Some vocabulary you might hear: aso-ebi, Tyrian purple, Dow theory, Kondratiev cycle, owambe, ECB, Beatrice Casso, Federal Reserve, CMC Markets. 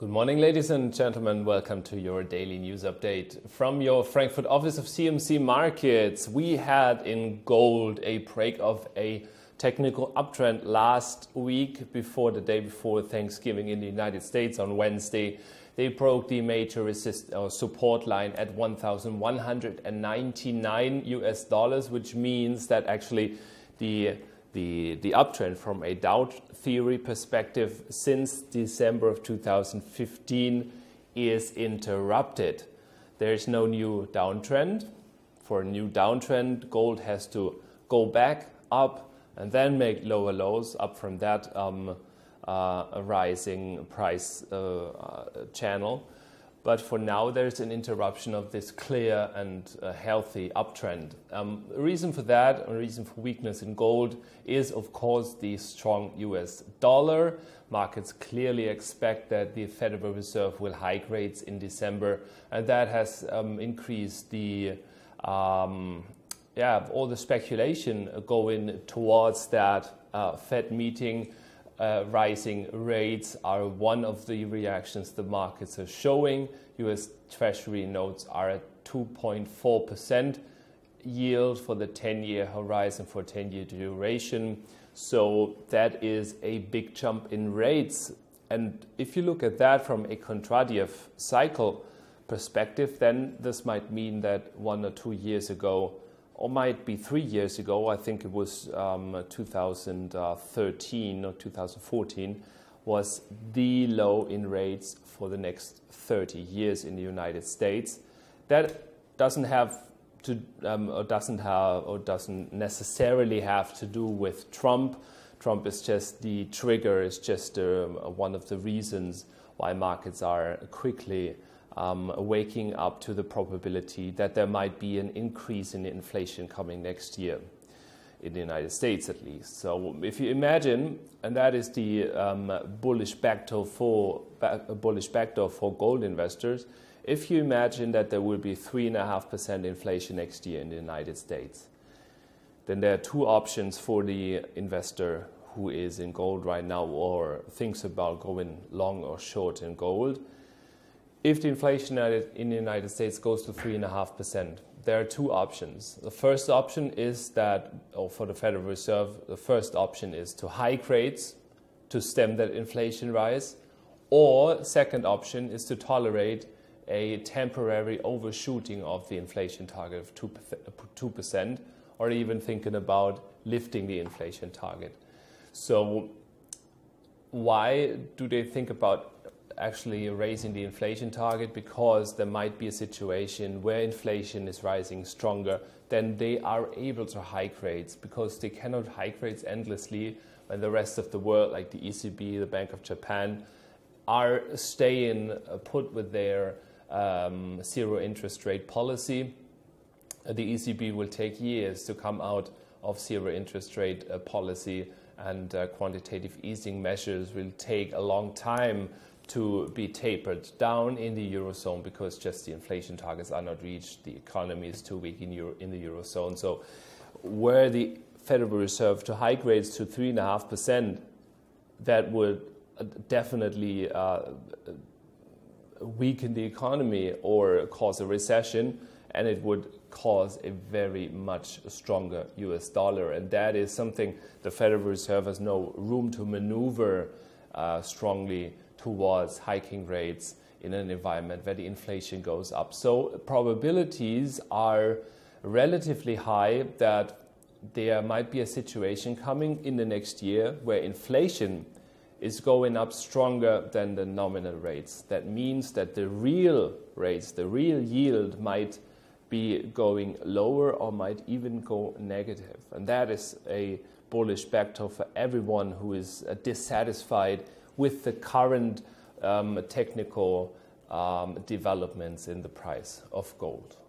Good morning, ladies and gentlemen. Welcome to your daily news update from your Frankfurt office of CMC Markets. We had in gold a break of a technical uptrend last week before the day before Thanksgiving in the United States on Wednesday. They broke the major support line at $1,199, which means that actually the uptrend from a Dow theory perspective since December of 2015 is interrupted. There is no new downtrend. For a new downtrend, gold has to go back up and then make lower lows. Up from that a rising price channel. But for now, there's an interruption of this clear and healthy uptrend. A reason for that, a reason for weakness in gold, is of course the strong US dollar. Markets clearly expect that the Federal Reserve will hike rates in December, and that has increased the all the speculation going towards that Fed meeting. Rising rates are one of the reactions the markets are showing. US Treasury notes are at 2.4% yield for the 10-year horizon, for 10-year duration. So that is a big jump in rates. And if you look at that from a Kondratiev cycle perspective, then this might mean that 1 or 2 years ago, or might be 3 years ago, I think it was 2013 or 2014, was the low in rates for the next 30 years in the United States. That doesn't have to, doesn't necessarily have to do with Trump. Trump is just the trigger, is just one of the reasons why markets are quickly waking up to the probability that there might be an increase in inflation coming next year, in the United States at least. So if you imagine, and that is the bullish backdoor for gold investors, if you imagine that there will be 3.5% inflation next year in the United States, then there are two options for the investor who is in gold right now or thinks about going long or short in gold. If the inflation in the United States goes to 3.5%, there are two options. The first option is that, or for the Federal Reserve, the first option is to hike rates to stem that inflation rise, or second option is to tolerate a temporary overshooting of the inflation target of 2%, or even thinking about lifting the inflation target. So why do they think about actually raising the inflation target? Because there might be a situation where inflation is rising stronger than they are able to hike rates, because they cannot hike rates endlessly when the rest of the world, like the ECB, the Bank of Japan, are staying put with their zero interest rate policy. The ECB will take years to come out of zero interest rate policy, and quantitative easing measures will take a long time to be tapered down in the Eurozone, because just the inflation targets are not reached. The economy is too weak in the Eurozone. So were the Federal Reserve to hike rates to 3.5%, that would definitely weaken the economy or cause a recession, and it would cause a very much stronger US dollar. And that is something the Federal Reserve has no room to maneuver strongly towards hiking rates in an environment where the inflation goes up. So probabilities are relatively high that there might be a situation coming in the next year where inflation is going up stronger than the nominal rates. That means that the real rates, the real yield, might be going lower or might even go negative. And that is a bullish backdoor for everyone who is dissatisfied with the current technical developments in the price of gold.